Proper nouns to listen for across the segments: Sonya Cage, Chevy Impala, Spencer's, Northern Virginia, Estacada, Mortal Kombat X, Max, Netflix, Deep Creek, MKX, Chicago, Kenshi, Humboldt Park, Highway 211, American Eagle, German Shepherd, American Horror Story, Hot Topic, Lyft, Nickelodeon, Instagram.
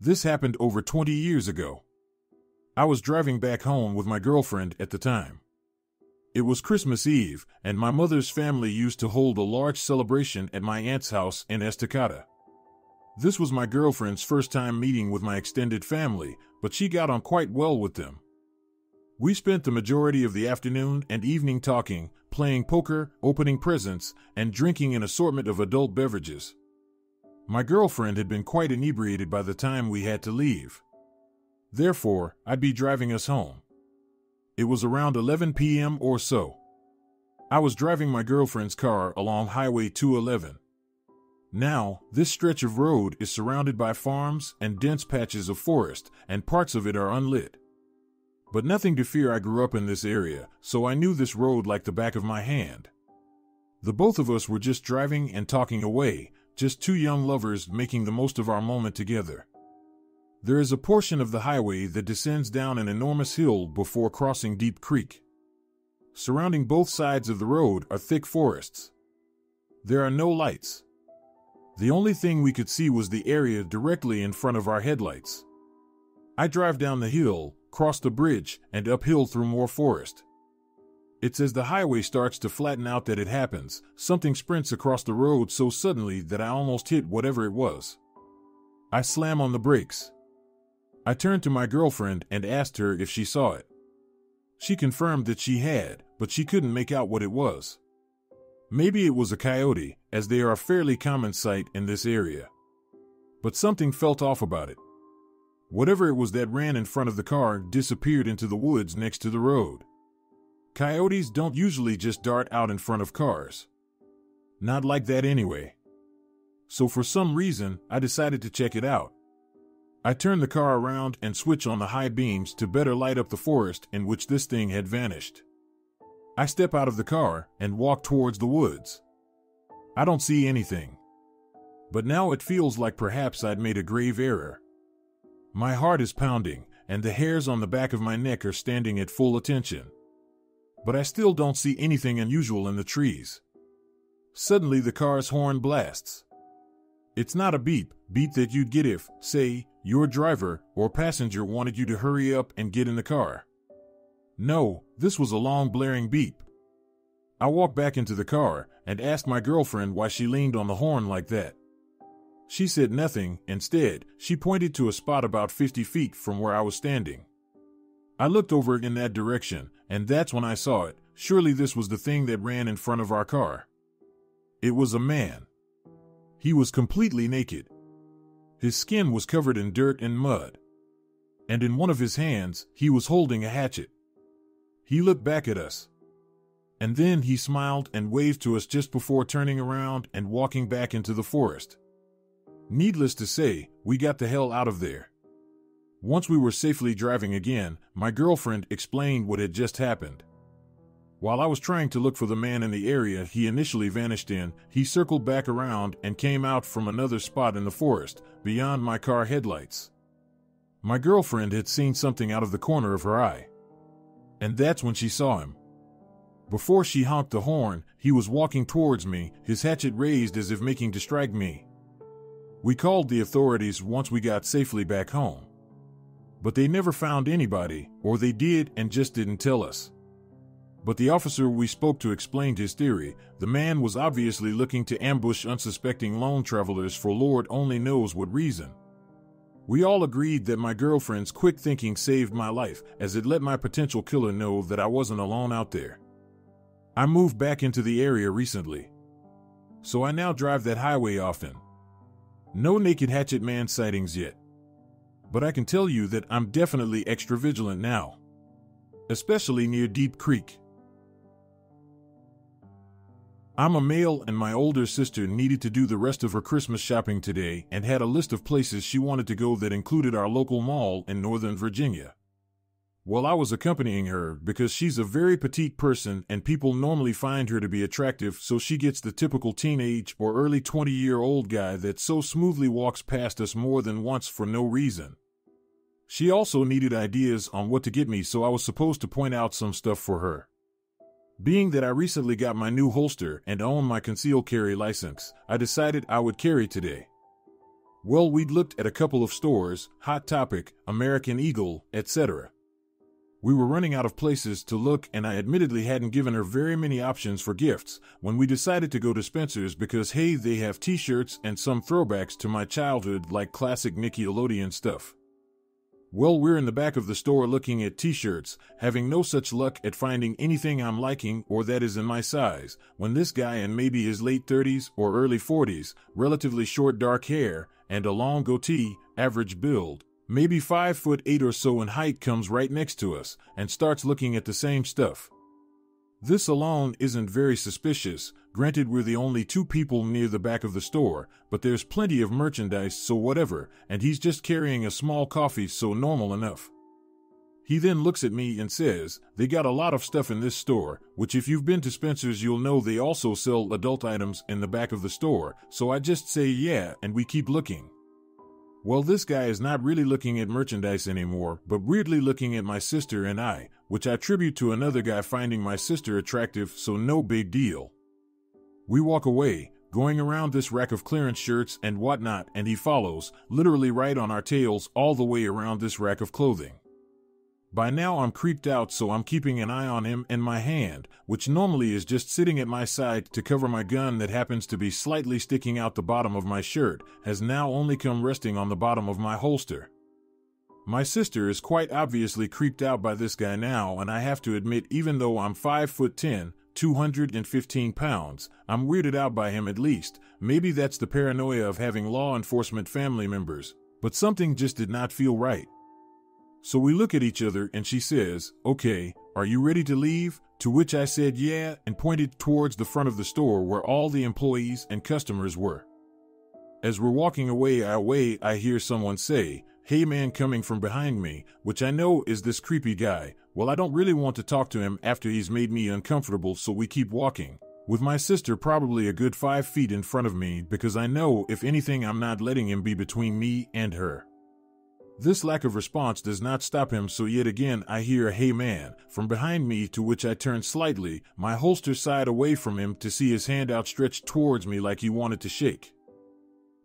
This happened over 20 years ago. I was driving back home with my girlfriend at the time. It was Christmas Eve, and my mother's family used to hold a large celebration at my aunt's house in Estacada. This was my girlfriend's first time meeting with my extended family, but she got on quite well with them. We spent the majority of the afternoon and evening talking, playing poker, opening presents, and drinking an assortment of adult beverages. My girlfriend had been quite inebriated by the time we had to leave. Therefore, I'd be driving us home. It was around 11 p.m. or so. I was driving my girlfriend's car along Highway 211. Now, this stretch of road is surrounded by farms and dense patches of forest, and parts of it are unlit. But nothing to fear, I grew up in this area, so I knew this road like the back of my hand. The both of us were just driving and talking away, just two young lovers making the most of our moment together. There is a portion of the highway that descends down an enormous hill before crossing Deep Creek. Surrounding both sides of the road are thick forests. There are no lights. The only thing we could see was the area directly in front of our headlights. I drive down the hill, cross the bridge, and uphill through more forest. It's as the highway starts to flatten out that it happens. Something sprints across the road so suddenly that I almost hit whatever it was. I slam on the brakes. I turned to my girlfriend and asked her if she saw it. She confirmed that she had, but she couldn't make out what it was. Maybe it was a coyote, as they are a fairly common sight in this area. But something felt off about it. Whatever it was that ran in front of the car disappeared into the woods next to the road. Coyotes don't usually just dart out in front of cars. Not like that anyway. So for some reason, I decided to check it out. I turned the car around and switched on the high beams to better light up the forest in which this thing had vanished. I step out of the car and walk towards the woods. I don't see anything. But now it feels like perhaps I'd made a grave error. My heart is pounding, and the hairs on the back of my neck are standing at full attention. But I still don't see anything unusual in the trees. Suddenly the car's horn blasts. It's not a beep that you'd get if, say, your driver or passenger wanted you to hurry up and get in the car. No, this was a long blaring beep. I walked back into the car and asked my girlfriend why she leaned on the horn like that. She said nothing. Instead, she pointed to a spot about 50 feet from where I was standing. I looked over in that direction, and that's when I saw it. Surely this was the thing that ran in front of our car. It was a man. He was completely naked. His skin was covered in dirt and mud. And in one of his hands, he was holding a hatchet. He looked back at us. And then he smiled and waved to us just before turning around and walking back into the forest. Needless to say, we got the hell out of there. Once we were safely driving again, my girlfriend explained what had just happened. While I was trying to look for the man in the area he initially vanished in, he circled back around and came out from another spot in the forest, beyond my car headlights. My girlfriend had seen something out of the corner of her eye. And that's when she saw him. Before she honked the horn, he was walking towards me, his hatchet raised as if making to strike me. We called the authorities once we got safely back home. But they never found anybody, or they did and just didn't tell us. But the officer we spoke to explained his theory. The man was obviously looking to ambush unsuspecting lone travelers for Lord only knows what reason. We all agreed that my girlfriend's quick thinking saved my life, as it let my potential killer know that I wasn't alone out there. I moved back into the area recently. So I now drive that highway often. No naked hatchet man sightings yet. But I can tell you that I'm definitely extra vigilant now. Especially near Deep Creek. I'm a male, and my older sister needed to do the rest of her Christmas shopping today and had a list of places she wanted to go that included our local mall in Northern Virginia. Well, I was accompanying her because she's a very petite person and people normally find her to be attractive, so she gets the typical teenage or early 20-year-old guy that so smoothly walks past us more than once for no reason. She also needed ideas on what to get me, so I was supposed to point out some stuff for her. Being that I recently got my new holster and own my concealed carry license, I decided I would carry today. Well, we'd looked at a couple of stores, Hot Topic, American Eagle, etc. We were running out of places to look, and I admittedly hadn't given her very many options for gifts when we decided to go to Spencer's because, hey, they have t-shirts and some throwbacks to my childhood like classic Nickelodeon stuff. Well, we're in the back of the store looking at t-shirts, having no such luck at finding anything I'm liking or that is in my size, when this guy in maybe his late 30s or early 40s, relatively short dark hair and a long goatee, average build, maybe 5'8" or so in height, comes right next to us and starts looking at the same stuff. This alone isn't very suspicious. Granted, we're the only two people near the back of the store, but there's plenty of merchandise, so whatever, and he's just carrying a small coffee, so normal enough. He then looks at me and says, "They got a lot of stuff in this store, which if you've been to Spencer's you'll know they also sell adult items in the back of the store," so I just say yeah, and we keep looking. Well, this guy is not really looking at merchandise anymore, but weirdly looking at my sister and I, which I attribute to another guy finding my sister attractive, so no big deal. We walk away, going around this rack of clearance shirts and whatnot, and he follows, literally right on our tails, all the way around this rack of clothing. By now I'm creeped out, so I'm keeping an eye on him, and my hand, which normally is just sitting at my side to cover my gun that happens to be slightly sticking out the bottom of my shirt, has now only come resting on the bottom of my holster. My sister is quite obviously creeped out by this guy now, and I have to admit, even though I'm 5'10", 215 pounds, I'm weirded out by him at least. Maybe that's the paranoia of having law enforcement family members, but something just did not feel right. So we look at each other and she says, "Okay, are you ready to leave?" To which I said yeah and pointed towards the front of the store where all the employees and customers were. As we're walking away, I hear someone say, "Hey man," coming from behind me, which I know is this creepy guy. Well, I don't really want to talk to him after he's made me uncomfortable, so we keep walking, with my sister probably a good 5 feet in front of me because I know, if anything, I'm not letting him be between me and her. This lack of response does not stop him, so yet again I hear, "Hey man," from behind me, to which I turn slightly, my holster side away from him, to see his hand outstretched towards me like he wanted to shake.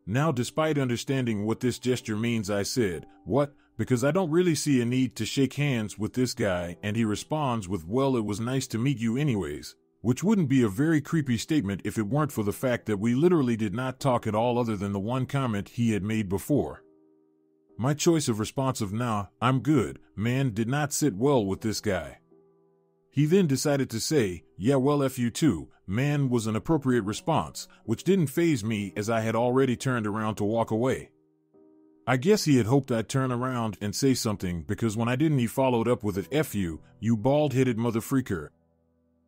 Now, despite understanding what this gesture means, I said, "What?" because I don't really see a need to shake hands with this guy, and he responds with, "Well, it was nice to meet you anyways," which wouldn't be a very creepy statement if it weren't for the fact that we literally did not talk at all other than the one comment he had made before. My choice of response of "Nah, I'm good, man" did not sit well with this guy. He then decided to say, "Yeah, well, F you too, man" was an appropriate response, which didn't faze me as I had already turned around to walk away. I guess he had hoped I'd turn around and say something, because when I didn't, he followed up with it, "F you, you bald-headed motherfreaker."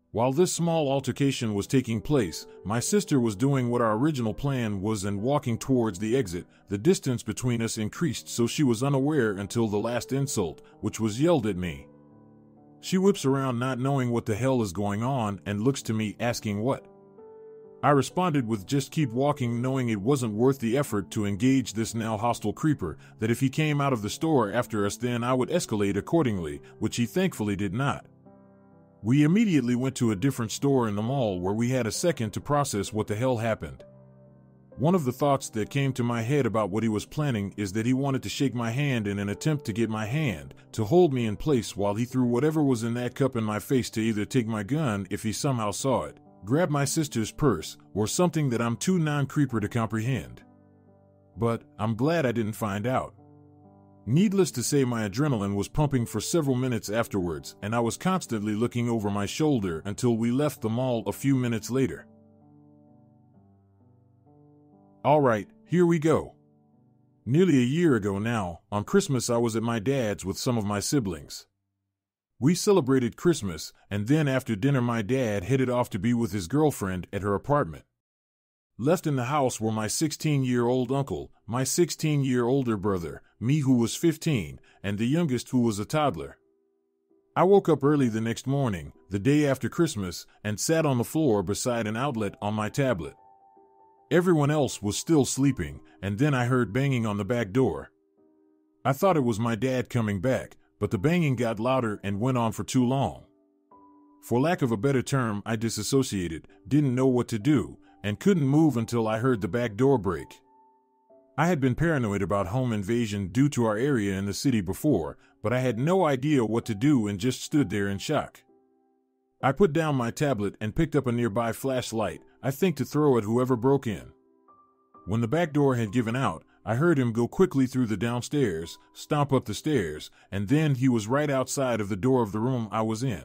While this small altercation was taking place, my sister was doing what our original plan was and walking towards the exit. The distance between us increased, so she was unaware until the last insult, which was yelled at me. She whips around, not knowing what the hell is going on, and looks to me asking what. I responded with just keep walking, knowing it wasn't worth the effort to engage this now hostile creeper, that if he came out of the store after us then I would escalate accordingly, which he thankfully did not. We immediately went to a different store in the mall where we had a second to process what the hell happened. One of the thoughts that came to my head about what he was planning is that he wanted to shake my hand in an attempt to get my hand to hold me in place while he threw whatever was in that cup in my face to either take my gun if he somehow saw it, grab my sister's purse, or something that I'm too non-creeper to comprehend. But I'm glad I didn't find out. Needless to say, my adrenaline was pumping for several minutes afterwards, and I was constantly looking over my shoulder until we left the mall a few minutes later. Alright, here we go. Nearly a year ago now, on Christmas I was at my dad's with some of my siblings. We celebrated Christmas, and then after dinner my dad headed off to be with his girlfriend at her apartment. Left in the house were my 16-year-old uncle, my 16-year-older brother, me who was 15, and the youngest who was a toddler. I woke up early the next morning, the day after Christmas, and sat on the floor beside an outlet on my tablet. Everyone else was still sleeping, and then I heard banging on the back door. I thought it was my dad coming back, but the banging got louder and went on for too long. For lack of a better term, I disassociated, didn't know what to do, and couldn't move until I heard the back door break. I had been paranoid about home invasion due to our area in the city before, but I had no idea what to do and just stood there in shock. I put down my tablet and picked up a nearby flashlight, I think to throw at whoever broke in. When the back door had given out, I heard him go quickly through the downstairs, stomp up the stairs, and then he was right outside of the door of the room I was in.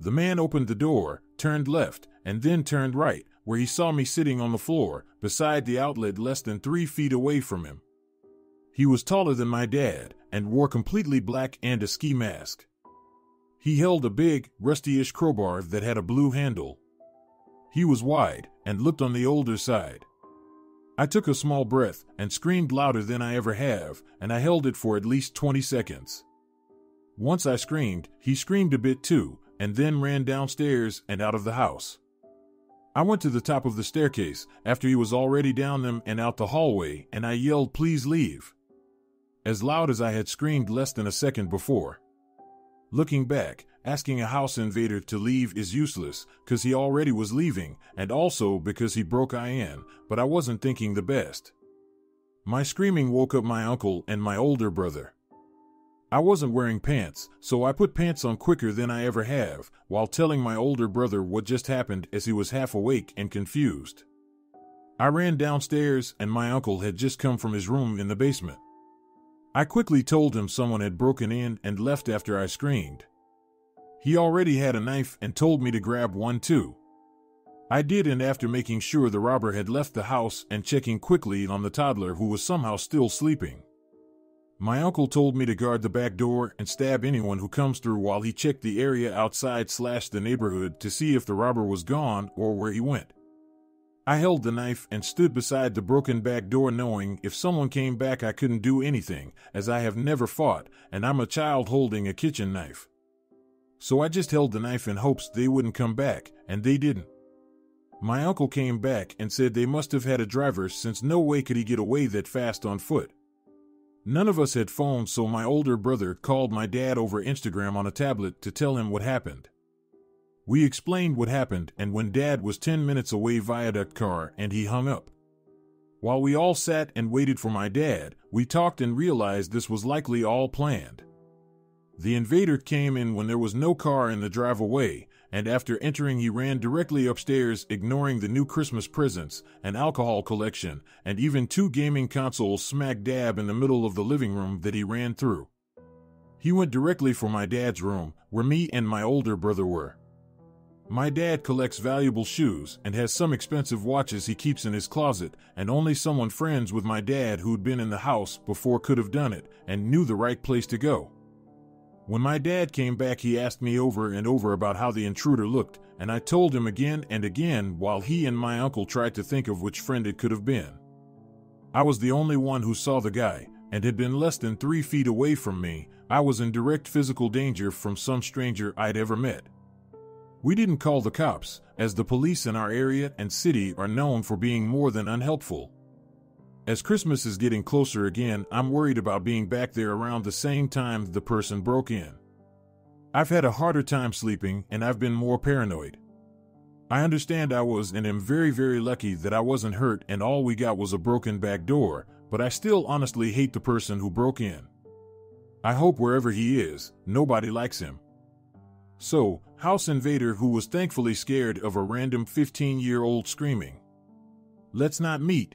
The man opened the door, turned left, and then turned right, where he saw me sitting on the floor, beside the outlet less than 3 feet away from him. He was taller than my dad, and wore completely black and a ski mask. He held a big, rusty-ish crowbar that had a blue handle. He was wide, and looked on the older side. I took a small breath and screamed louder than I ever have, and I held it for at least 20 seconds. Once I screamed, he screamed a bit too, and then ran downstairs and out of the house. I went to the top of the staircase after he was already down them and out the hallway, and I yelled, "Please leave," as loud as I had screamed less than a second before. Looking back, asking a house invader to leave is useless, because he already was leaving, and also because he broke in, but I wasn't thinking the best. My screaming woke up my uncle and my older brother. I wasn't wearing pants, so I put pants on quicker than I ever have, while telling my older brother what just happened as he was half awake and confused. I ran downstairs, and my uncle had just come from his room in the basement. I quickly told him someone had broken in and left after I screamed. He already had a knife and told me to grab one too. I did, and after making sure the robber had left the house and checking quickly on the toddler who was somehow still sleeping. My uncle told me to guard the back door and stab anyone who comes through while he checked the area outside/the neighborhood to see if the robber was gone or where he went. I held the knife and stood beside the broken back door, knowing if someone came back I couldn't do anything, as I have never fought and I'm a child holding a kitchen knife. So I just held the knife in hopes they wouldn't come back, and they didn't. My uncle came back and said they must have had a driver, since no way could he get away that fast on foot. None of us had phones, so my older brother called my dad over Instagram on a tablet to tell him what happened. We explained what happened, and when Dad was 10 minutes away via duct car, and he hung up. While we all sat and waited for my dad, we talked and realized this was likely all planned. The invader came in when there was no car in the driveway, and after entering he ran directly upstairs, ignoring the new Christmas presents, an alcohol collection, and even two gaming consoles smack dab in the middle of the living room that he ran through. He went directly for my dad's room, where me and my older brother were. My dad collects valuable shoes and has some expensive watches he keeps in his closet, and only someone friends with my dad who'd been in the house before could have done it and knew the right place to go. When my dad came back, he asked me over and over about how the intruder looked, and I told him again and again while he and my uncle tried to think of which friend it could have been. I was the only one who saw the guy, and had been less than 3 feet away from me. I was in direct physical danger from some stranger I'd ever met. We didn't call the cops, as the police in our area and city are known for being more than unhelpful. As Christmas is getting closer again, I'm worried about being back there around the same time the person broke in. I've had a harder time sleeping, and I've been more paranoid. I understand I was and am very, very lucky that I wasn't hurt and all we got was a broken back door, but I still honestly hate the person who broke in. I hope wherever he is, nobody likes him. So, house invader who was thankfully scared of a random 15-year-old screaming, "Let's not meet."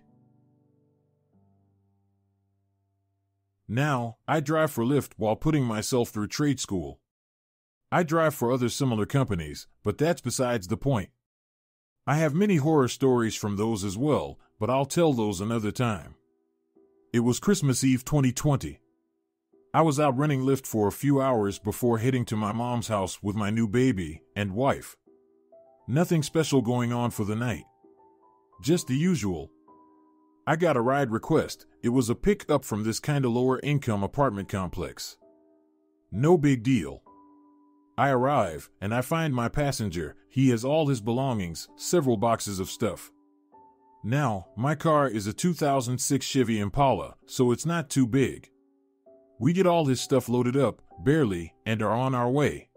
Now, I drive for Lyft while putting myself through trade school. I drive for other similar companies, but that's besides the point. I have many horror stories from those as well, but I'll tell those another time. It was Christmas Eve 2020. I was out running Lyft for a few hours before heading to my mom's house with my new baby and wife. Nothing special going on for the night. Just the usual. I got a ride request. It was a pickup from this kinda lower income apartment complex. No big deal. I arrive, and I find my passenger. He has all his belongings, several boxes of stuff. Now, my car is a 2006 Chevy Impala, so it's not too big. We get all his stuff loaded up, barely, and are on our way.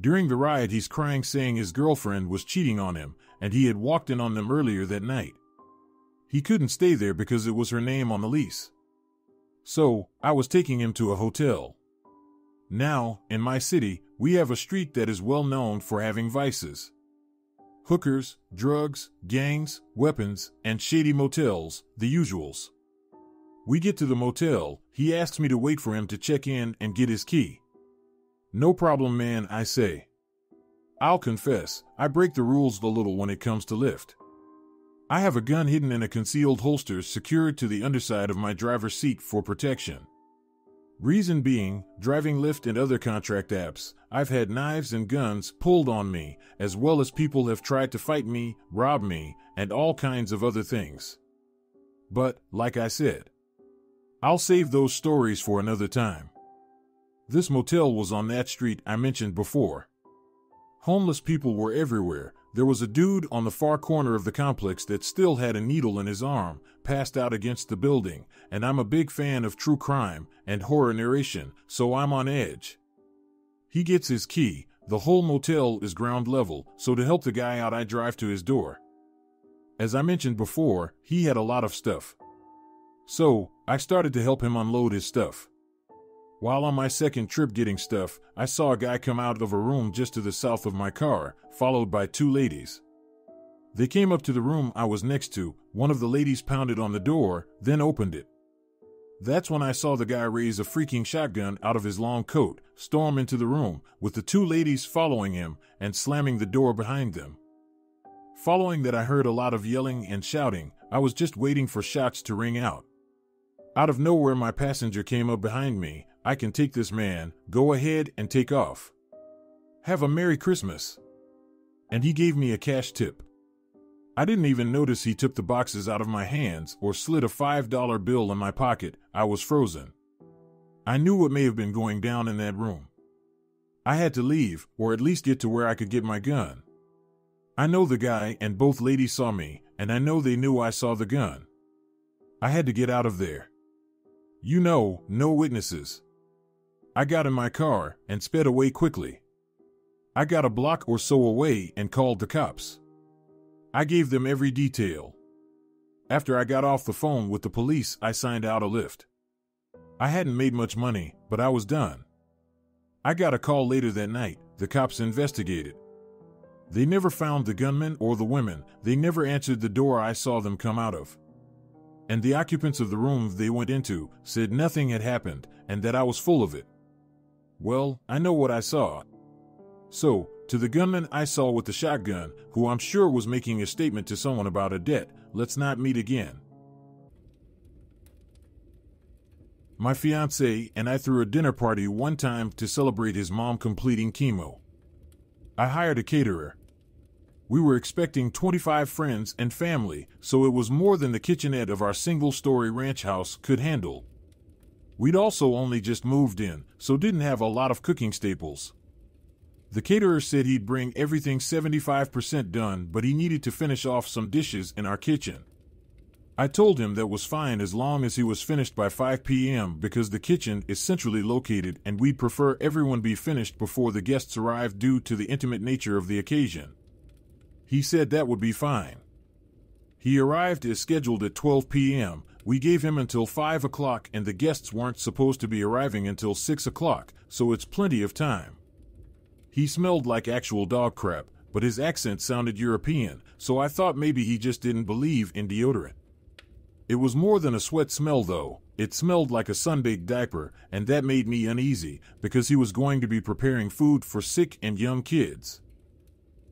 During the ride he's crying, saying his girlfriend was cheating on him, and he had walked in on them earlier that night. He couldn't stay there because it was her name on the lease. So, I was taking him to a hotel. Now, in my city, we have a street that is well known for having vices. Hookers, drugs, gangs, weapons, and shady motels, the usuals. We get to the motel, he asks me to wait for him to check in and get his key. No problem, man, I say. I'll confess, I break the rules a little when it comes to Lyft. I have a gun hidden in a concealed holster secured to the underside of my driver's seat for protection. Reason being, driving Lyft and other contract apps, I've had knives and guns pulled on me, as well as people have tried to fight me, rob me, and all kinds of other things. But, like I said, I'll save those stories for another time. This motel was on that street I mentioned before. Homeless people were everywhere. There was a dude on the far corner of the complex that still had a needle in his arm, passed out against the building, and I'm a big fan of true crime and horror narration, so I'm on edge. He gets his key. The whole motel is ground level, so to help the guy out, I drive to his door. As I mentioned before, he had a lot of stuff. So, I started to help him unload his stuff. While on my second trip getting stuff, I saw a guy come out of a room just to the south of my car, followed by two ladies. They came up to the room I was next to. One of the ladies pounded on the door, then opened it. That's when I saw the guy raise a freaking shotgun out of his long coat, storm into the room, with the two ladies following him and slamming the door behind them. Following that, I heard a lot of yelling and shouting. I was just waiting for shots to ring out. Out of nowhere, my passenger came up behind me. I can take this man, go ahead and take off. Have a Merry Christmas. And he gave me a cash tip. I didn't even notice he took the boxes out of my hands or slid a $5 bill in my pocket. I was frozen. I knew what may have been going down in that room. I had to leave, or at least get to where I could get my gun. I know the guy and both ladies saw me, and I know they knew I saw the gun. I had to get out of there. You know, no witnesses. I got in my car and sped away quickly. I got a block or so away and called the cops. I gave them every detail. After I got off the phone with the police, I signed out a Lyft. I hadn't made much money, but I was done. I got a call later that night. The cops investigated. They never found the gunman or the women. They never answered the door I saw them come out of. And the occupants of the room they went into said nothing had happened and that I was full of it. Well, I know what I saw. So, to the gunman I saw with the shotgun, who I'm sure was making a statement to someone about a debt, let's not meet again. My fiancé and I threw a dinner party one time to celebrate his mom completing chemo. I hired a caterer. We were expecting 25 friends and family, so it was more than the kitchenette of our single-story ranch house could handle. We'd also only just moved in, so didn't have a lot of cooking staples. The caterer said he'd bring everything 75% done, but he needed to finish off some dishes in our kitchen. I told him that was fine as long as he was finished by 5 p.m. because the kitchen is centrally located and we'd prefer everyone be finished before the guests arrived due to the intimate nature of the occasion. He said that would be fine. He arrived as scheduled at 12 p.m., we gave him until 5 o'clock and the guests weren't supposed to be arriving until 6 o'clock, so it's plenty of time. He smelled like actual dog crap, but his accent sounded European, so I thought maybe he just didn't believe in deodorant. It was more than a sweat smell though, it smelled like a sunbaked diaper, and that made me uneasy, because he was going to be preparing food for sick and young kids.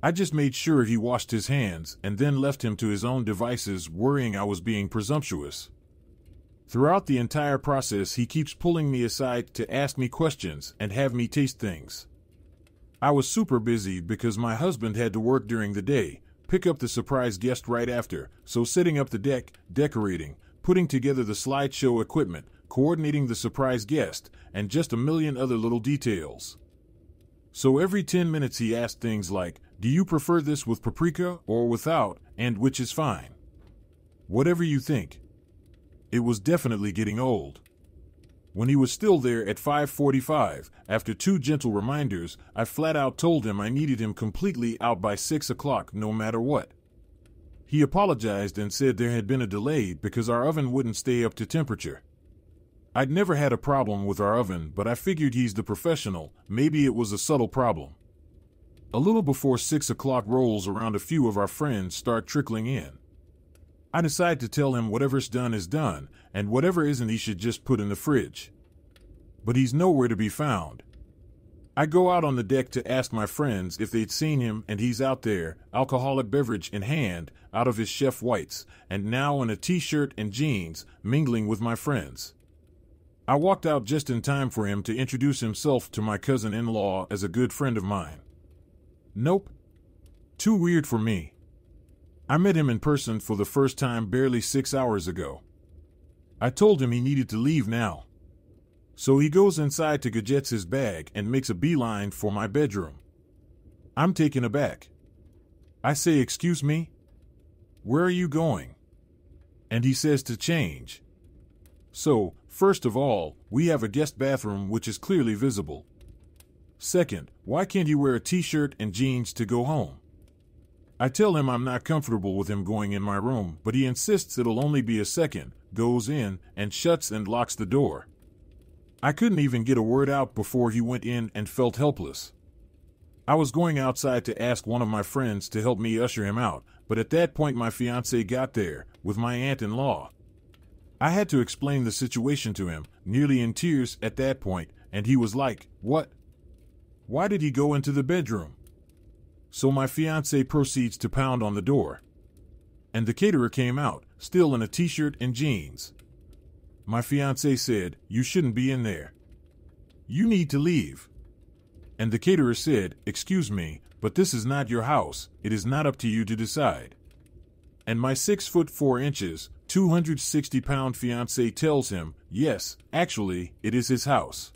I just made sure he washed his hands and then left him to his own devices, worrying I was being presumptuous. Throughout the entire process, he keeps pulling me aside to ask me questions and have me taste things. I was super busy because my husband had to work during the day, pick up the surprise guest right after, so setting up the deck, decorating, putting together the slideshow equipment, coordinating the surprise guest, and just a million other little details. So every 10 minutes he asked things like, "Do you prefer this with paprika or without, and which is fine? Whatever you think." It was definitely getting old. When he was still there at 5:45, after two gentle reminders, I flat out told him I needed him completely out by 6 o'clock no matter what. He apologized and said there had been a delay because our oven wouldn't stay up to temperature. I'd never had a problem with our oven, but I figured he's the professional. Maybe it was a subtle problem. A little before 6 o'clock rolls around, a few of our friends start trickling in. I decide to tell him whatever's done is done, and whatever isn't he should just put in the fridge. But he's nowhere to be found. I go out on the deck to ask my friends if they'd seen him, and he's out there, alcoholic beverage in hand, out of his Chef Whites, and now in a t-shirt and jeans, mingling with my friends. I walked out just in time for him to introduce himself to my cousin-in-law as a good friend of mine. Nope. Too weird for me. I met him in person for the first time barely 6 hours ago. I told him he needed to leave now. So he goes inside to gadgets his bag and makes a beeline for my bedroom. I'm taken aback. I say, "Excuse me? Where are you going?" And he says to change. So, first of all, we have a guest bathroom which is clearly visible. Second, why can't you wear a t-shirt and jeans to go home? I tell him I'm not comfortable with him going in my room, but he insists it'll only be a second, goes in, and shuts and locks the door. I couldn't even get a word out before he went in and felt helpless. I was going outside to ask one of my friends to help me usher him out, but at that point my fiancée got there, with my aunt-in-law. I had to explain the situation to him, nearly in tears at that point, and he was like, "What? Why did he go into the bedroom?" So my fiancé proceeds to pound on the door. And the caterer came out, still in a t-shirt and jeans. My fiancé said, "You shouldn't be in there. You need to leave." And the caterer said, "Excuse me, but this is not your house. It is not up to you to decide." And my 6'4", 260-pound fiancé tells him, yes, actually, it is his house,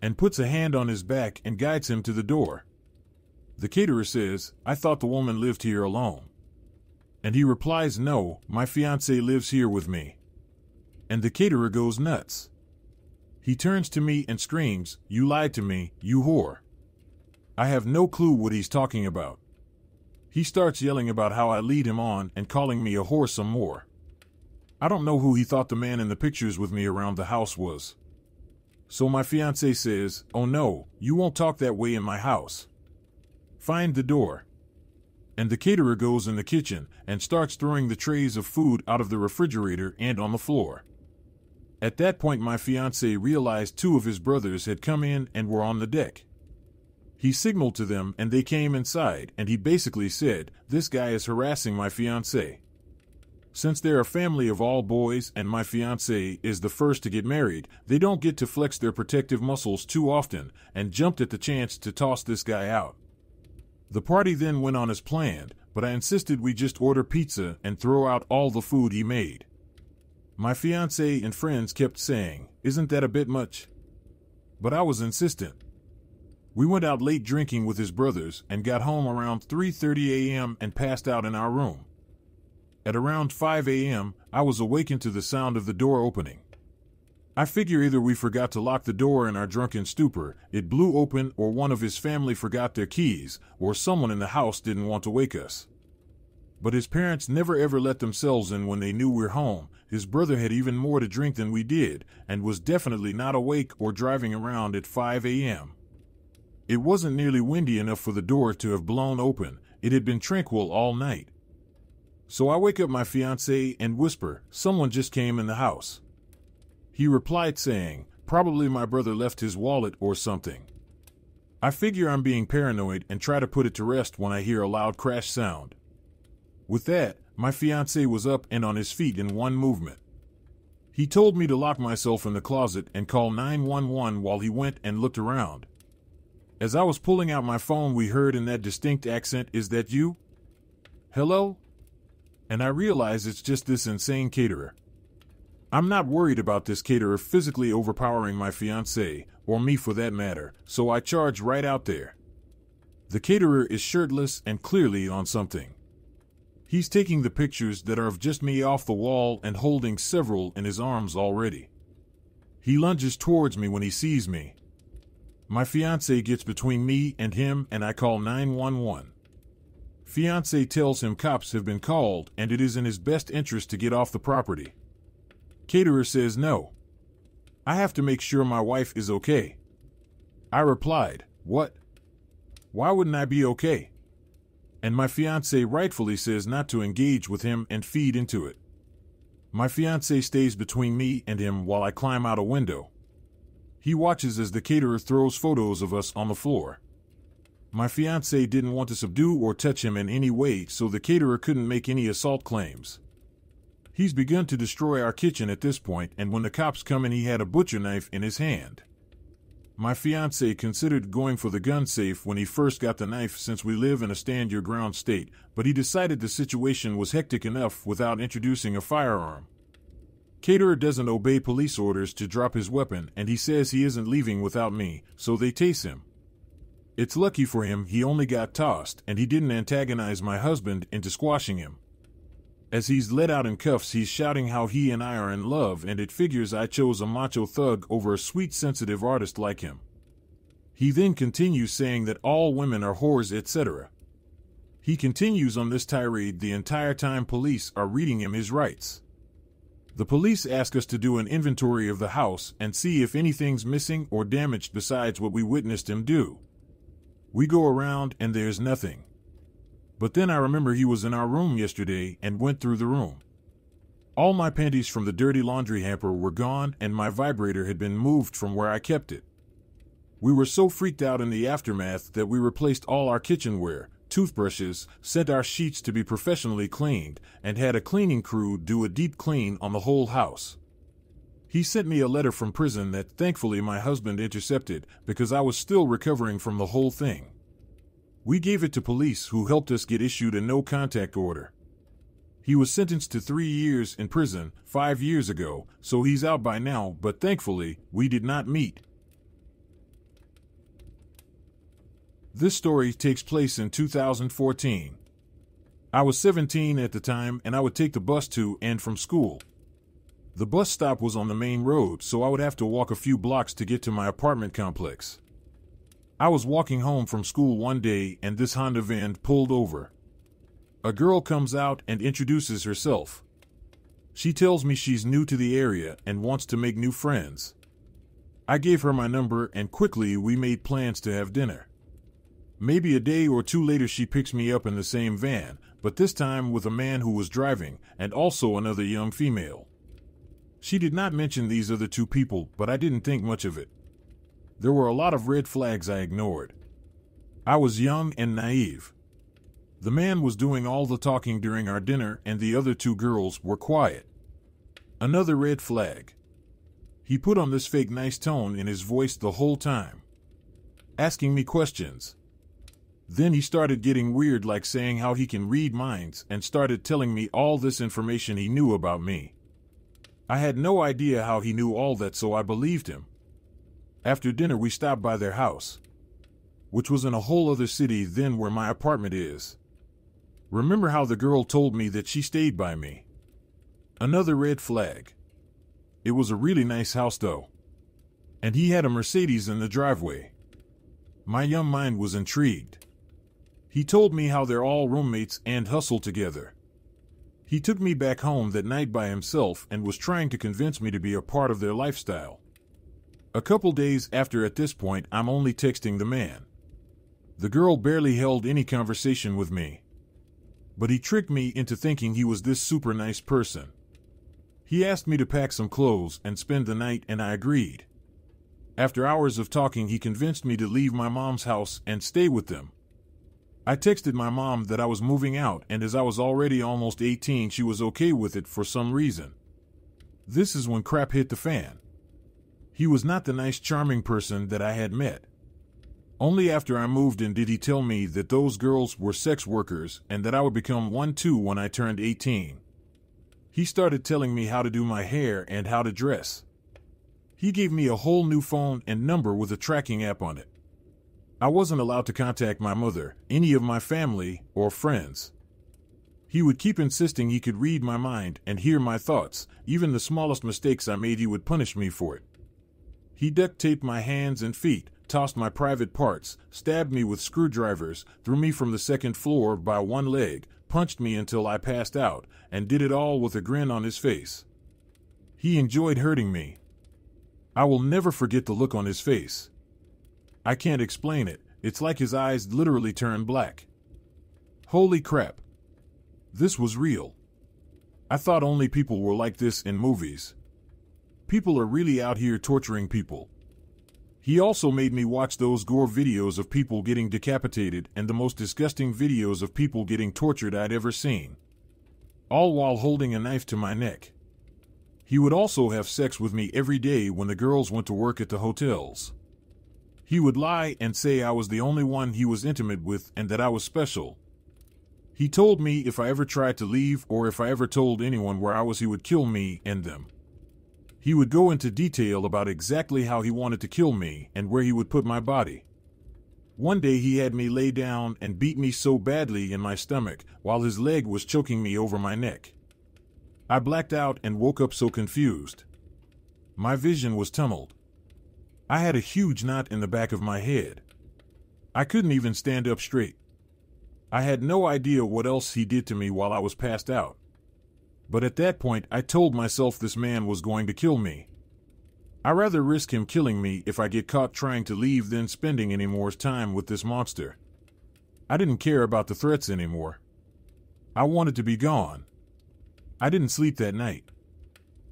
and puts a hand on his back and guides him to the door. The caterer says, "I thought the woman lived here alone." And he replies, "No, my fiancé lives here with me." And the caterer goes nuts. He turns to me and screams, "You lied to me, you whore." I have no clue what he's talking about. He starts yelling about how I lead him on and calling me a whore some more. I don't know who he thought the man in the pictures with me around the house was. So my fiancé says, "Oh no, you won't talk that way in my house. Find the door." And the caterer goes in the kitchen and starts throwing the trays of food out of the refrigerator and on the floor. At that point my fiancé realized two of his brothers had come in and were on the deck. He signaled to them and they came inside, and he basically said, "This guy is harassing my fiancé." Since they're a family of all boys and my fiancé is the first to get married, they don't get to flex their protective muscles too often, and jumped at the chance to toss this guy out. The party then went on as planned, but I insisted we just order pizza and throw out all the food he made. My fiancé and friends kept saying, "Isn't that a bit much?" But I was insistent. We went out late drinking with his brothers and got home around 3:30 a.m. and passed out in our room. At around 5 a.m., I was awakened to the sound of the door opening. I figure either we forgot to lock the door in our drunken stupor, it blew open, or one of his family forgot their keys, or someone in the house didn't want to wake us. But his parents never ever let themselves in when they knew we're home. His brother had even more to drink than we did, and was definitely not awake or driving around at 5 a.m. It wasn't nearly windy enough for the door to have blown open, it had been tranquil all night. So I wake up my fiancé and whisper, "Someone just came in the house." He replied saying, "Probably my brother left his wallet or something." I figure I'm being paranoid and try to put it to rest when I hear a loud crash sound. With that, my fiancé was up and on his feet in one movement. He told me to lock myself in the closet and call 911 while he went and looked around. As I was pulling out my phone, we heard in that distinct accent, "Is that you? Hello?" And I realize it's just this insane caterer. I'm not worried about this caterer physically overpowering my fiancé, or me for that matter, so I charge right out there. The caterer is shirtless and clearly on something. He's taking the pictures that are of just me off the wall and holding several in his arms already. He lunges towards me when he sees me. My fiancé gets between me and him and I call 911. Fiancé tells him cops have been called and it is in his best interest to get off the property. Caterer says no. I have to make sure my wife is okay. I replied, what? Why wouldn't I be okay? And my fiancé rightfully says not to engage with him and feed into it. My fiancé stays between me and him while I climb out a window. He watches as the caterer throws photos of us on the floor. My fiancé didn't want to subdue or touch him in any way, so the caterer couldn't make any assault claims. He's begun to destroy our kitchen at this point, and when the cops come in he had a butcher knife in his hand. My fiancé considered going for the gun safe when he first got the knife, since we live in a stand-your-ground state, but he decided the situation was hectic enough without introducing a firearm. Caterer doesn't obey police orders to drop his weapon, and he says he isn't leaving without me, so they tase him. It's lucky for him he only got tossed, and he didn't antagonize my husband into squashing him. As he's let out in cuffs, he's shouting how he and I are in love, and it figures I chose a macho thug over a sweet, sensitive artist like him. He then continues saying that all women are whores, etc. He continues on this tirade the entire time police are reading him his rights. The police ask us to do an inventory of the house and see if anything's missing or damaged besides what we witnessed him do. We go around and there's nothing. But then I remember he was in our room yesterday and went through the room. All my panties from the dirty laundry hamper were gone and my vibrator had been moved from where I kept it. We were so freaked out in the aftermath that we replaced all our kitchenware, toothbrushes, sent our sheets to be professionally cleaned, and had a cleaning crew do a deep clean on the whole house. He sent me a letter from prison that thankfully my husband intercepted because I was still recovering from the whole thing. We gave it to police, who helped us get issued a no-contact order. He was sentenced to 3 years in prison 5 years ago, so he's out by now, but thankfully, we did not meet. This story takes place in 2014. I was 17 at the time, and I would take the bus to and from school. The bus stop was on the main road, so I would have to walk a few blocks to get to my apartment complex. I was walking home from school one day and this Honda van pulled over. A girl comes out and introduces herself. She tells me she's new to the area and wants to make new friends. I gave her my number and quickly we made plans to have dinner. Maybe a day or two later she picks me up in the same van, but this time with a man who was driving and also another young female. She did not mention these other two people, but I didn't think much of it. There were a lot of red flags I ignored. I was young and naive. The man was doing all the talking during our dinner and the other two girls were quiet. Another red flag. He put on this fake nice tone in his voice the whole time, asking me questions. Then he started getting weird, like saying how he can read minds and started telling me all this information he knew about me. I had no idea how he knew all that, so I believed him. After dinner, we stopped by their house, which was in a whole other city than where my apartment is. Remember how the girl told me that she stayed by me? Another red flag. It was a really nice house, though, and he had a Mercedes in the driveway. My young mind was intrigued. He told me how they're all roommates and hustle together. He took me back home that night by himself and was trying to convince me to be a part of their lifestyle. A couple days after, at this point, I'm only texting the man. The girl barely held any conversation with me. But he tricked me into thinking he was this super nice person. He asked me to pack some clothes and spend the night, and I agreed. After hours of talking, he convinced me to leave my mom's house and stay with them. I texted my mom that I was moving out, and as I was already almost 18, she was okay with it for some reason. This is when crap hit the fan. He was not the nice, charming person that I had met. Only after I moved in did he tell me that those girls were sex workers and that I would become one too when I turned 18. He started telling me how to do my hair and how to dress. He gave me a whole new phone and number with a tracking app on it. I wasn't allowed to contact my mother, any of my family, or friends. He would keep insisting he could read my mind and hear my thoughts. Even the smallest mistakes I made, he would punish me for it. He duct-taped my hands and feet, tossed my private parts, stabbed me with screwdrivers, threw me from the second floor by one leg, punched me until I passed out, and did it all with a grin on his face. He enjoyed hurting me. I will never forget the look on his face. I can't explain it. It's like his eyes literally turned black. Holy crap. This was real. I thought only people were like this in movies. People are really out here torturing people. He also made me watch those gore videos of people getting decapitated and the most disgusting videos of people getting tortured I'd ever seen, all while holding a knife to my neck. He would also have sex with me every day when the girls went to work at the hotels. He would lie and say I was the only one he was intimate with and that I was special. He told me if I ever tried to leave or if I ever told anyone where I was, he would kill me and them. He would go into detail about exactly how he wanted to kill me and where he would put my body. One day he had me lay down and beat me so badly in my stomach while his leg was choking me over my neck. I blacked out and woke up so confused. My vision was tumbled. I had a huge knot in the back of my head. I couldn't even stand up straight. I had no idea what else he did to me while I was passed out. But at that point, I told myself this man was going to kill me. I'd rather risk him killing me if I get caught trying to leave than spending any more time with this monster. I didn't care about the threats anymore. I wanted to be gone. I didn't sleep that night.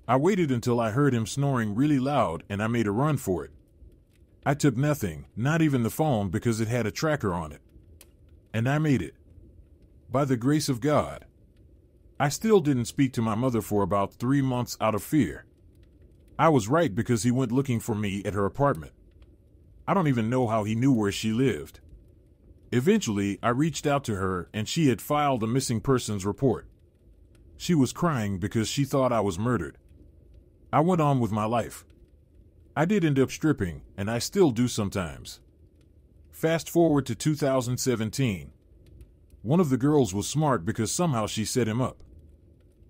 I waited until I heard him snoring really loud and I made a run for it. I took nothing, not even the phone, because it had a tracker on it. And I made it. By the grace of God. I still didn't speak to my mother for about 3 months out of fear. I was right because he went looking for me at her apartment. I don't even know how he knew where she lived. Eventually, I reached out to her and she had filed a missing persons report. She was crying because she thought I was murdered. I went on with my life. I did end up stripping, and I still do sometimes. Fast forward to 2017. One of the girls was smart because somehow she set him up.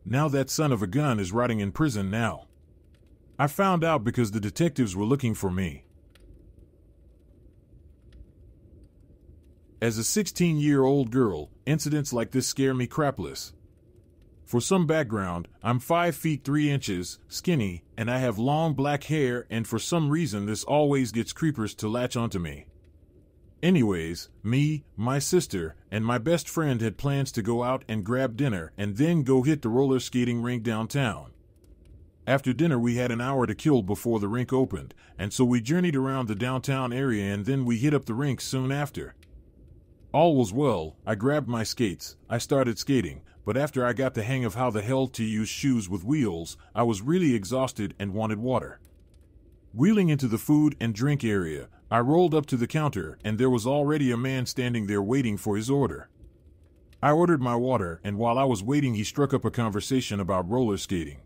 Now that son of a gun is rotting in prison now. I found out because the detectives were looking for me. As a 16-year-old girl, incidents like this scare me crapless. For some background, I'm 5'3", skinny, and I have long black hair, and for some reason this always gets creepers to latch onto me. Anyways, me, my sister, and my best friend had plans to go out and grab dinner and then go hit the roller skating rink downtown. After dinner we had an hour to kill before the rink opened, and so we journeyed around the downtown area and then we hit up the rink soon after. All was well, I grabbed my skates, I started skating, but after I got the hang of how the hell to use shoes with wheels, I was really exhausted and wanted water. Wheeling into the food and drink area, I rolled up to the counter, and there was already a man standing there waiting for his order. I ordered my water, and while I was waiting he struck up a conversation about roller skating.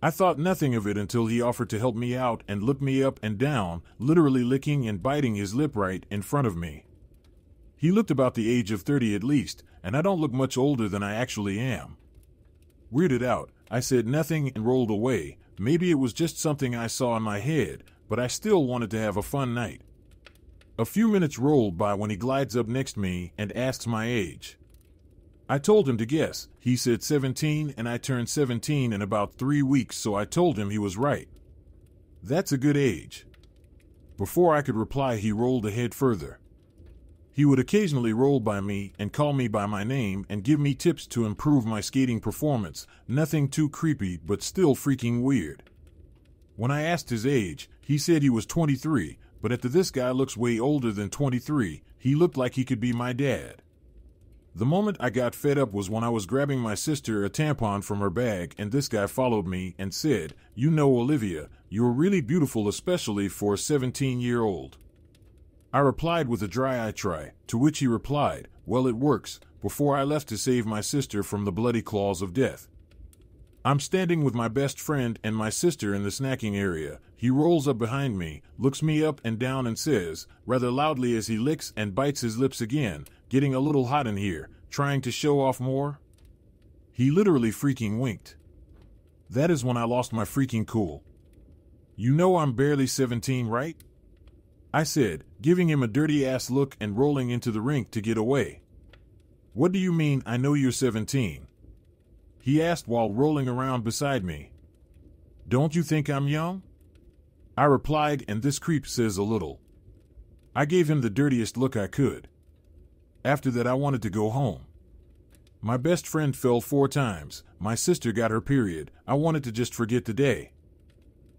I thought nothing of it until he offered to help me out and licked me up and down, literally licking and biting his lip right in front of me. He looked about the age of 30 at least, and I don't look much older than I actually am. Weirded out, I said nothing and rolled away. Maybe it was just something I saw in my head, but I still wanted to have a fun night. A few minutes rolled by when he glides up next to me and asks my age. I told him to guess. He said 17, and I turned 17 in about 3 weeks, so I told him he was right. That's a good age. Before I could reply, he rolled ahead further. He would occasionally roll by me and call me by my name and give me tips to improve my skating performance, nothing too creepy but still freaking weird. When I asked his age, he said he was 23, but after this guy looks way older than 23, he looked like he could be my dad. The moment I got fed up was when I was grabbing my sister a tampon from her bag and this guy followed me and said, "You know, Olivia, you're really beautiful, especially for a 17-year-old." I replied with a dry eye try, to which he replied, "Well, it works," before I left to save my sister from the bloody claws of death. I'm standing with my best friend and my sister in the snacking area. He rolls up behind me, looks me up and down and says, rather loudly as he licks and bites his lips again, "Getting a little hot in here, trying to show off more?" He literally freaking winked. That is when I lost my freaking cool. You know I'm barely 17, right? I said, giving him a dirty-ass look and rolling into the rink to get away. What do you mean I know you're 17? He asked while rolling around beside me. Don't you think I'm young? I replied, and this creep says a little. I gave him the dirtiest look I could. After that, I wanted to go home. My best friend fell 4 times, my sister got her period, I wanted to just forget the day.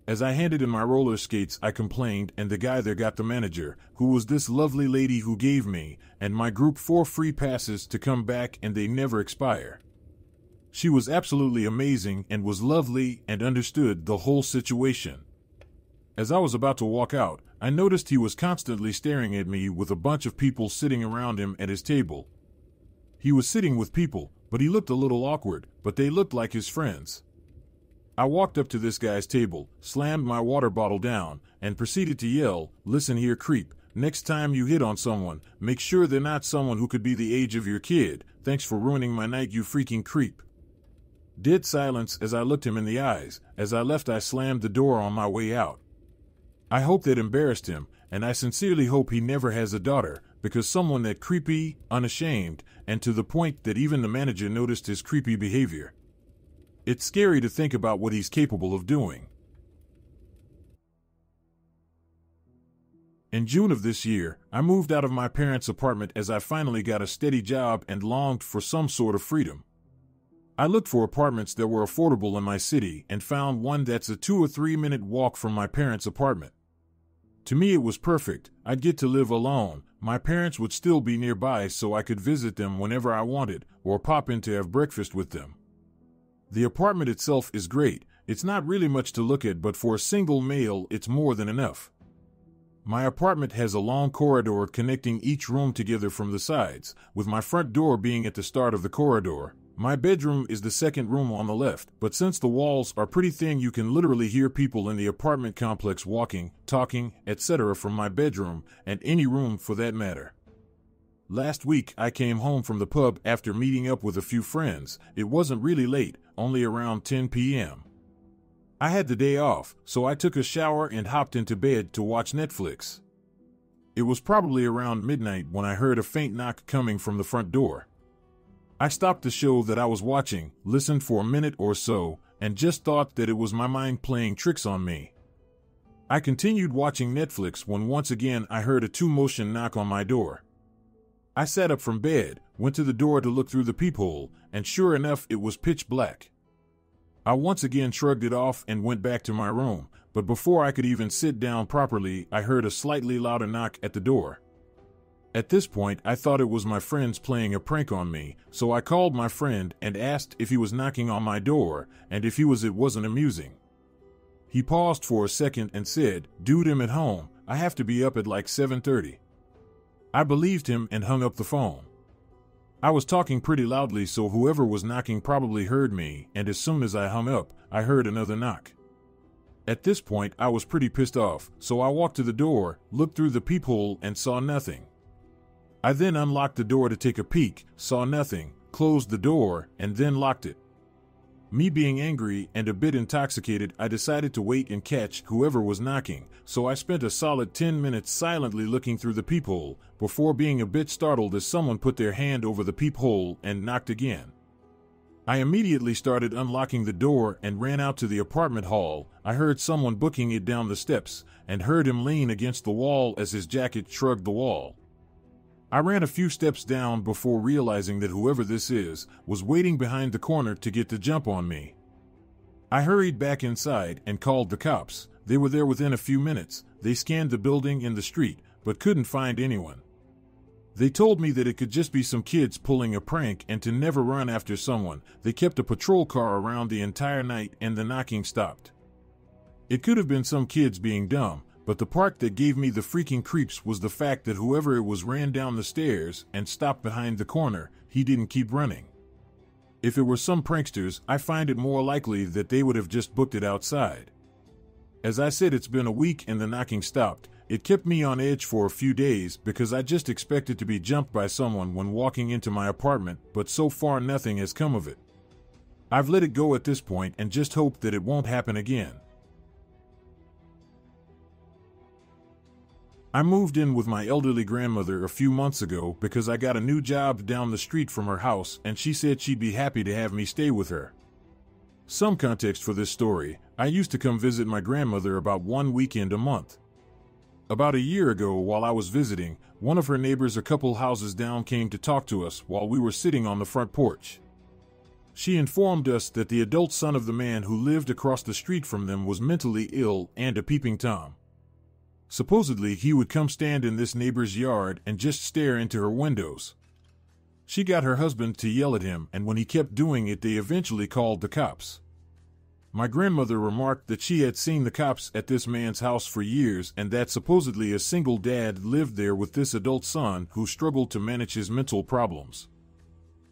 As I handed in my roller skates, I complained, and the guy there got the manager, who was this lovely lady who gave me and my group 4 free passes to come back, and they never expire. She was absolutely amazing and was lovely and understood the whole situation. As I was about to walk out, I noticed he was constantly staring at me with a bunch of people sitting around him at his table. He was sitting with people, but he looked a little awkward, but they looked like his friends. I walked up to this guy's table, slammed my water bottle down, and proceeded to yell, "Listen here, creep, next time you hit on someone, make sure they're not someone who could be the age of your kid. Thanks for ruining my night, you freaking creep." Dead silence as I looked him in the eyes. As I left, I slammed the door on my way out. I hope that embarrassed him, and I sincerely hope he never has a daughter, because someone that creepy, unashamed, and to the point that even the manager noticed his creepy behavior. It's scary to think about what he's capable of doing. In June of this year, I moved out of my parents' apartment as I finally got a steady job and longed for some sort of freedom. I looked for apartments that were affordable in my city and found one that's a 2 or 3 minute walk from my parents' apartment. To me, it was perfect. I'd get to live alone. My parents would still be nearby, so I could visit them whenever I wanted or pop in to have breakfast with them. The apartment itself is great. It's not really much to look at, but for a single male, it's more than enough. My apartment has a long corridor connecting each room together from the sides, with my front door being at the start of the corridor. My bedroom is the second room on the left, but since the walls are pretty thin, you can literally hear people in the apartment complex walking, talking, etc. from my bedroom, and any room for that matter. Last week, I came home from the pub after meeting up with a few friends. It wasn't really late, only around 10 p.m. I had the day off, so I took a shower and hopped into bed to watch Netflix. It was probably around midnight when I heard a faint knock coming from the front door. I stopped the show that I was watching, listened for a minute or so, and just thought that it was my mind playing tricks on me. I continued watching Netflix when once again I heard a two-motion knock on my door. I sat up from bed, went to the door to look through the peephole, and sure enough, it was pitch black. I once again shrugged it off and went back to my room, but before I could even sit down properly, I heard a slightly louder knock at the door. At this point, I thought it was my friends playing a prank on me, so I called my friend and asked if he was knocking on my door, and if he was, it wasn't amusing. He paused for a second and said, "Dude, I'm at home. I have to be up at like 7:30. I believed him and hung up the phone. I was talking pretty loudly, so whoever was knocking probably heard me, and as soon as I hung up, I heard another knock. At this point, I was pretty pissed off, so I walked to the door, looked through the peephole, and saw nothing. I then unlocked the door to take a peek, saw nothing, closed the door, and then locked it. Me being angry and a bit intoxicated, I decided to wait and catch whoever was knocking, so I spent a solid 10 minutes silently looking through the peephole, before being a bit startled as someone put their hand over the peephole and knocked again. I immediately started unlocking the door and ran out to the apartment hall. I heard someone booking it down the steps, and heard him lean against the wall as his jacket shrugged the wall. I ran a few steps down before realizing that whoever this is was waiting behind the corner to get the jump on me. I hurried back inside and called the cops. They were there within a few minutes. They scanned the building and the street, but couldn't find anyone. They told me that it could just be some kids pulling a prank and to never run after someone. They kept a patrol car around the entire night and the knocking stopped. It could have been some kids being dumb. But the part that gave me the freaking creeps was the fact that whoever it was ran down the stairs and stopped behind the corner. He didn't keep running. If it were some pranksters, I find it more likely that they would have just booked it outside. As I said, it's been a week and the knocking stopped. It kept me on edge for a few days because I just expected to be jumped by someone when walking into my apartment, but so far nothing has come of it. I've let it go at this point and just hope that it won't happen again. I moved in with my elderly grandmother a few months ago because I got a new job down the street from her house, and she said she'd be happy to have me stay with her. Some context for this story: I used to come visit my grandmother about one weekend a month. About a year ago, while I was visiting, one of her neighbors a couple houses down came to talk to us while we were sitting on the front porch. She informed us that the adult son of the man who lived across the street from them was mentally ill and a peeping Tom. Supposedly, he would come stand in this neighbor's yard and just stare into her windows. She got her husband to yell at him, and when he kept doing it, they eventually called the cops. My grandmother remarked that she had seen the cops at this man's house for years, and that supposedly a single dad lived there with this adult son who struggled to manage his mental problems.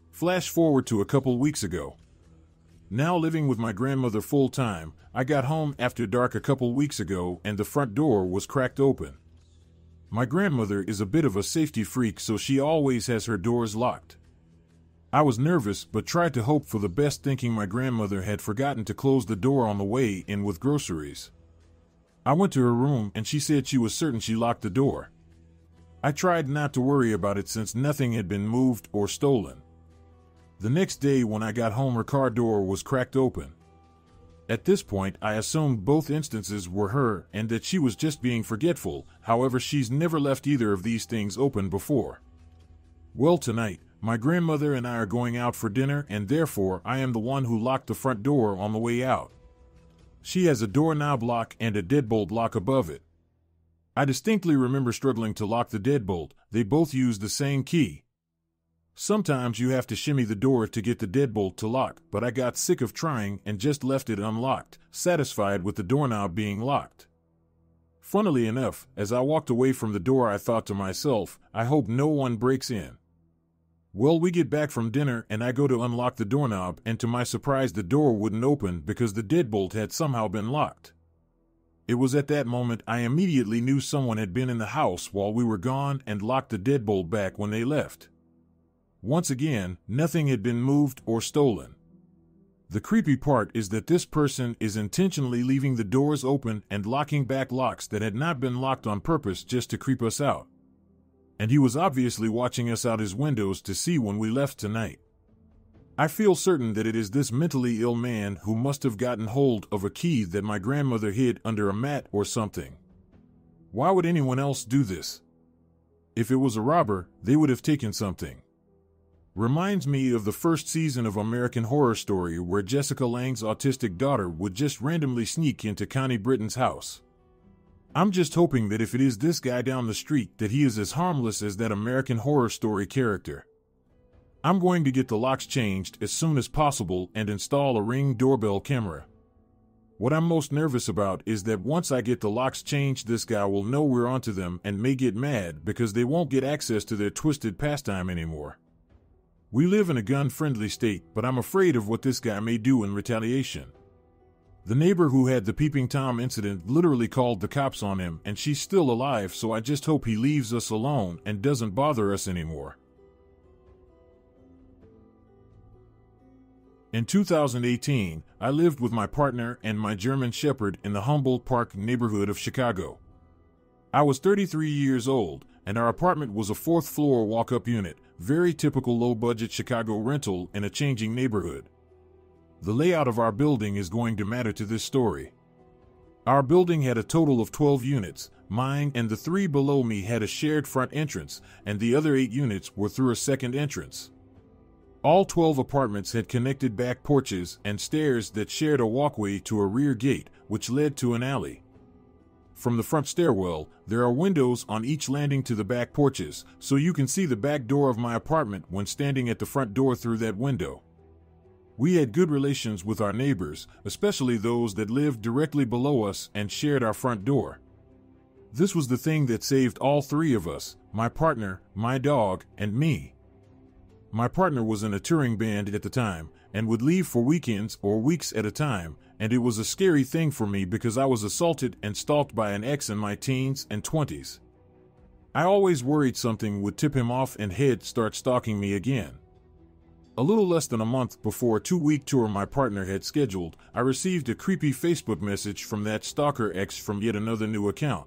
Flash forward to a couple weeks ago. Now living with my grandmother full-time, I got home after dark a couple weeks ago and the front door was cracked open. My grandmother is a bit of a safety freak, so she always has her doors locked. I was nervous but tried to hope for the best, thinking my grandmother had forgotten to close the door on the way in with groceries. I went to her room and she said she was certain she locked the door. I tried not to worry about it since nothing had been moved or stolen. The next day when I got home, her car door was cracked open. At this point, I assumed both instances were her and that she was just being forgetful. However, she's never left either of these things open before. Well, tonight, my grandmother and I are going out for dinner, and therefore I am the one who locked the front door on the way out. She has a doorknob lock and a deadbolt lock above it. I distinctly remember struggling to lock the deadbolt. They both use the same key. Sometimes you have to shimmy the door to get the deadbolt to lock, but I got sick of trying and just left it unlocked, satisfied with the doorknob being locked. Funnily enough, as I walked away from the door, I thought to myself, I hope no one breaks in. Well, we get back from dinner and I go to unlock the doorknob, and to my surprise, the door wouldn't open because the deadbolt had somehow been locked. It was at that moment I immediately knew someone had been in the house while we were gone and locked the deadbolt back when they left. Once again, nothing had been moved or stolen. The creepy part is that this person is intentionally leaving the doors open and locking back locks that had not been locked on purpose just to creep us out. And he was obviously watching us out his windows to see when we left tonight. I feel certain that it is this mentally ill man who must have gotten hold of a key that my grandmother hid under a mat or something. Why would anyone else do this? If it was a robber, they would have taken something. Reminds me of the first season of American Horror Story, where Jessica Lange's autistic daughter would just randomly sneak into Connie Britton's house. I'm just hoping that if it is this guy down the street, that he is as harmless as that American Horror Story character. I'm going to get the locks changed as soon as possible and install a Ring doorbell camera. What I'm most nervous about is that once I get the locks changed, this guy will know we're onto them and may get mad because they won't get access to their twisted pastime anymore. We live in a gun-friendly state, but I'm afraid of what this guy may do in retaliation. The neighbor who had the peeping Tom incident literally called the cops on him, and she's still alive, so I just hope he leaves us alone and doesn't bother us anymore. In 2018, I lived with my partner and my German Shepherd in the Humboldt Park neighborhood of Chicago. I was 33 years old, and our apartment was a fourth-floor walk-up unit. Very typical low-budget Chicago rental in a changing neighborhood. The layout of our building is going to matter to this story. Our building had a total of 12 units. Mine and the three below me had a shared front entrance, and the other 8 units were through a second entrance. All 12 apartments had connected back porches and stairs that shared a walkway to a rear gate, which led to an alley. From the front stairwell, there are windows on each landing to the back porches, so you can see the back door of my apartment when standing at the front door through that window. We had good relations with our neighbors, especially those that lived directly below us and shared our front door. This was the thing that saved all three of us: my partner, my dog, and me. My partner was in a touring band at the time and would leave for weekends or weeks at a time, and it was a scary thing for me because I was assaulted and stalked by an ex in my teens and 20s. I always worried something would tip him off and he'd start stalking me again. A little less than a month before a 2-week tour my partner had scheduled, I received a creepy Facebook message from that stalker ex from yet another new account.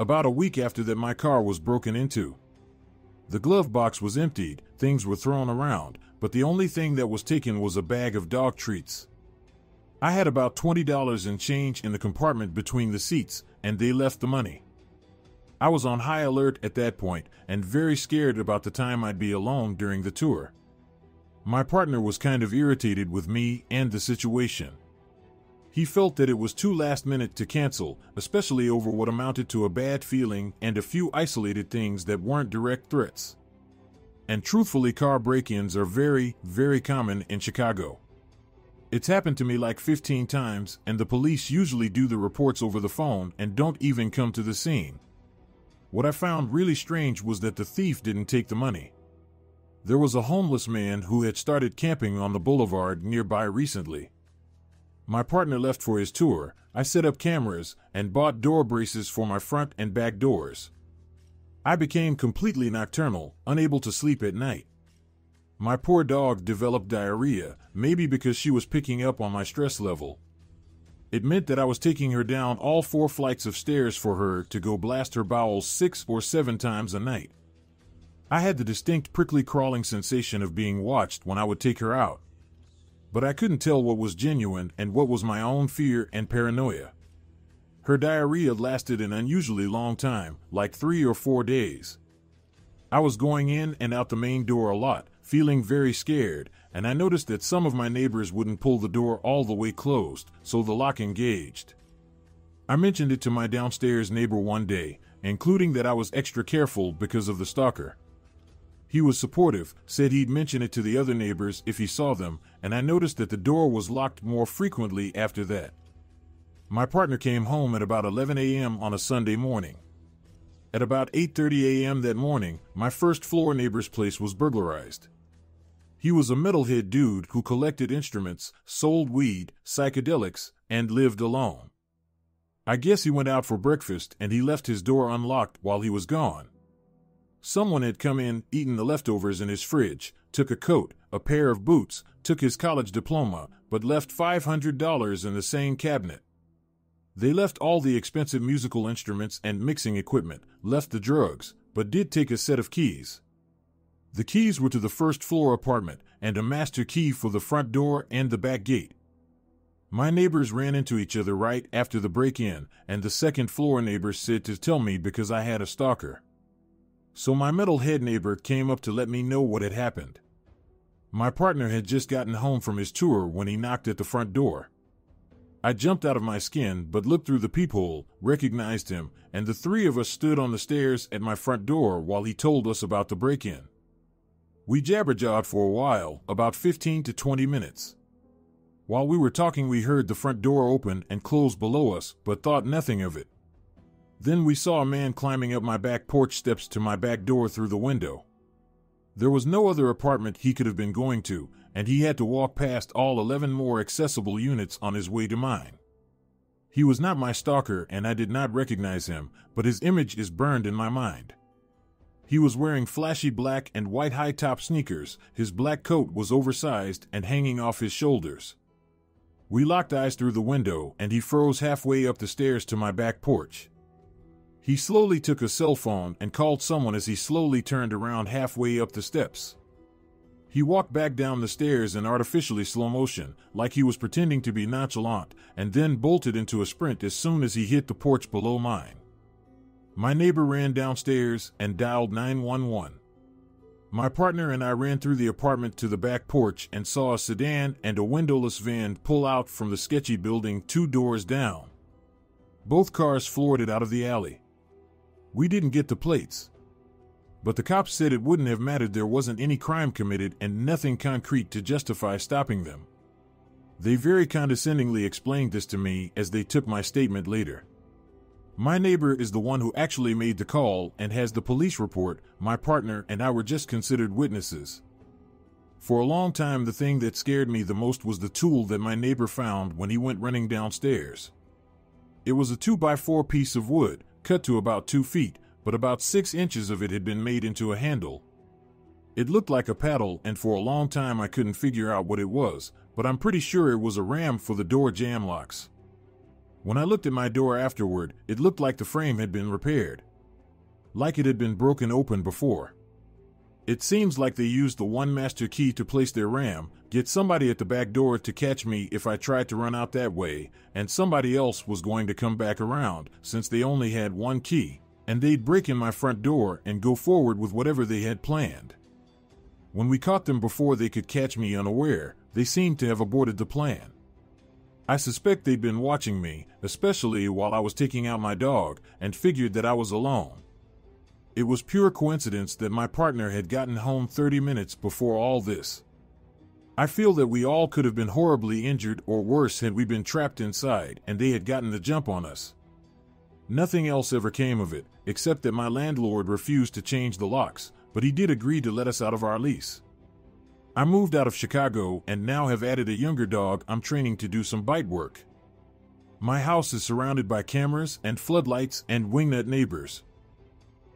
About a week after that, my car was broken into. The glove box was emptied, things were thrown around, but the only thing that was taken was a bag of dog treats. I had about $20 in change in the compartment between the seats, and they left the money. I was on high alert at that point and very scared about the time I'd be alone during the tour. My partner was kind of irritated with me and the situation. He felt that it was too last minute to cancel, especially over what amounted to a bad feeling and a few isolated things that weren't direct threats. And truthfully, car break-ins are very, very common in Chicago. It's happened to me like 15 times, and the police usually do the reports over the phone and don't even come to the scene. What I found really strange was that the thief didn't take the money. There was a homeless man who had started camping on the boulevard nearby recently. My partner left for his tour. I set up cameras and bought door braces for my front and back doors. I became completely nocturnal, unable to sleep at night. My poor dog developed diarrhea, maybe because she was picking up on my stress level. It meant that I was taking her down all 4 flights of stairs for her to go blast her bowels 6 or 7 times a night. I had the distinct prickly crawling sensation of being watched when I would take her out. But I couldn't tell what was genuine and what was my own fear and paranoia. Her diarrhea lasted an unusually long time, like 3 or 4 days. I was going in and out the main door a lot, feeling very scared, and I noticed that some of my neighbors wouldn't pull the door all the way closed, so the lock engaged. I mentioned it to my downstairs neighbor one day, including that I was extra careful because of the stalker. He was supportive, said he'd mention it to the other neighbors if he saw them, and I noticed that the door was locked more frequently after that. My partner came home at about 11 a.m. on a Sunday morning. At about 8:30 a.m. that morning, my first floor neighbor's place was burglarized. He was a metalhead dude who collected instruments, sold weed, psychedelics, and lived alone. I guess he went out for breakfast and he left his door unlocked while he was gone. Someone had come in, eaten the leftovers in his fridge, took a coat, a pair of boots, took his college diploma, but left $500 in the same cabinet. They left all the expensive musical instruments and mixing equipment, left the drugs, but did take a set of keys. The keys were to the first floor apartment and a master key for the front door and the back gate. My neighbors ran into each other right after the break-in, and the second floor neighbor said to tell me because I had a stalker. So my metalhead neighbor came up to let me know what had happened. My partner had just gotten home from his tour when he knocked at the front door. I jumped out of my skin but looked through the peephole, recognized him, and the 3 of us stood on the stairs at my front door while he told us about the break-in. We jabber-jawed for a while, about 15 to 20 minutes. While we were talking, we heard the front door open and close below us but thought nothing of it. Then we saw a man climbing up my back porch steps to my back door through the window. There was no other apartment he could have been going to, and he had to walk past all 11 more accessible units on his way to mine. He was not my stalker and I did not recognize him, but his image is burned in my mind. He was wearing flashy black and white high-top sneakers, his black coat was oversized and hanging off his shoulders. We locked eyes through the window and he froze halfway up the stairs to my back porch. He slowly took a cell phone and called someone as he slowly turned around halfway up the steps. He walked back down the stairs in artificially slow motion, like he was pretending to be nonchalant, and then bolted into a sprint as soon as he hit the porch below mine. My neighbor ran downstairs and dialed 911. My partner and I ran through the apartment to the back porch and saw a sedan and a windowless van pull out from the sketchy building 2 doors down. Both cars floored it out of the alley. We didn't get the plates. But the cops said it wouldn't have mattered, there wasn't any crime committed and nothing concrete to justify stopping them. They very condescendingly explained this to me as they took my statement later. My neighbor is the one who actually made the call and has the police report. My partner and I were just considered witnesses. For a long time, the thing that scared me the most was the tool that my neighbor found when he went running downstairs. It was a 2x4 piece of wood, cut to about 2 feet, but about 6 inches of it had been made into a handle. It looked like a paddle, and for a long time I couldn't figure out what it was, but I'm pretty sure it was a ram for the door jamb locks. When I looked at my door afterward, it looked like the frame had been repaired, like it had been broken open before. It seems like they used the one master key to place their RAM, get somebody at the back door to catch me if I tried to run out that way, and somebody else was going to come back around since they only had one key, and they'd break in my front door and go forward with whatever they had planned. When we caught them before they could catch me unaware, they seemed to have aborted the plan. I suspect they'd been watching me, especially while I was taking out my dog, and figured that I was alone. It was pure coincidence that my partner had gotten home 30 minutes before all this. I feel that we all could have been horribly injured or worse had we been trapped inside and they had gotten the jump on us. Nothing else ever came of it, except that my landlord refused to change the locks, but he did agree to let us out of our lease. I moved out of Chicago and now have added a younger dog I'm training to do some bite work. My house is surrounded by cameras and floodlights and wingnut neighbors.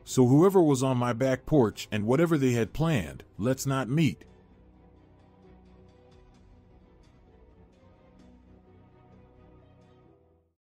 So whoever was on my back porch and whatever they had planned, let's not meet.